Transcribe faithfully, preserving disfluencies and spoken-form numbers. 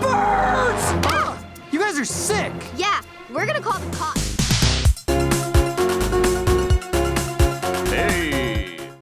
Birds! Ah! You guys are sick! Yeah, we're gonna call the cops.